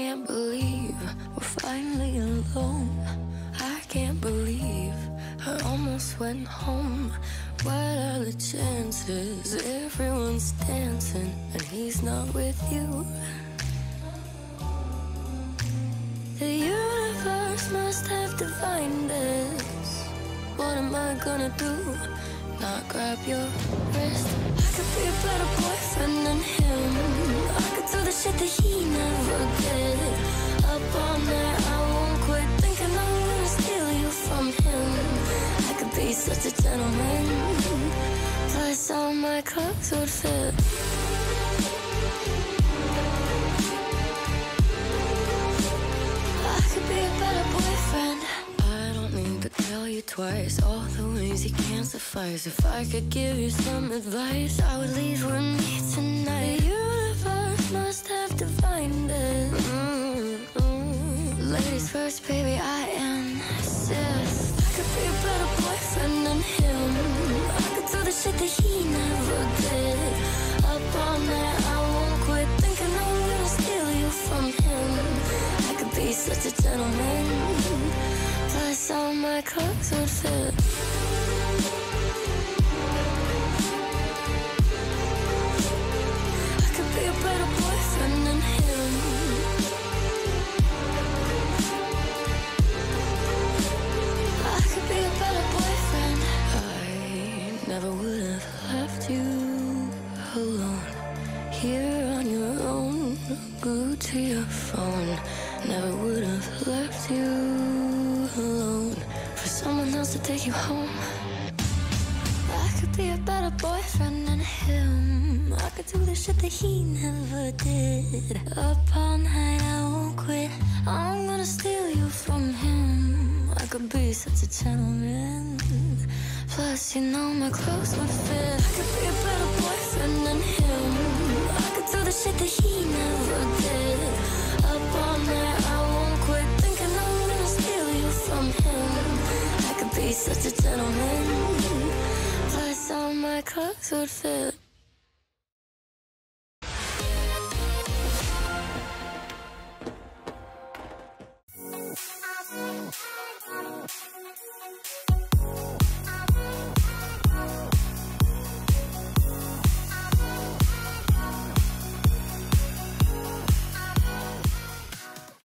can't believe we're finally alone. I can't believe I almost went home. What are the chances? Everyone's dancing and he's not with you. The universe must have divined this. What am I gonna do? Not grab your wrist. I could be a better boyfriend than him. I could do the shit that he never did. Up all night, I won't quit thinking I'm gonna steal you from him. I could be such a gentleman. Plus all my clothes would fit. I could be a better boyfriend. I don't need to tell you twice all the ways you can't suffice. If I could give you some advice, I would leave with me tonight. The universe must have divined it. Ladies first, baby, I insist. I could be a better boyfriend than him. I could do the shit that he never did. Up all night, I won't quit thinking I'm gonna steal you from him. I could be such a gentleman. Plus all my clothes would fit. I could be a better boyfriend than him. I could be a better boyfriend. I never would have left you alone. Here on your own, glued to your phone. Never would have left you alone for someone else to take you home. I could be a better boyfriend than him. I could do the shit that he never did. Up all night, I won't quit. I'm gonna steal you from him. I could be such a gentleman. Plus, you know my clothes would fit. I could be a better boyfriend than him. I could do the shit that he never did. Up all night, I won't quit. From him, I could be such a gentleman. Plus all my clothes would fit.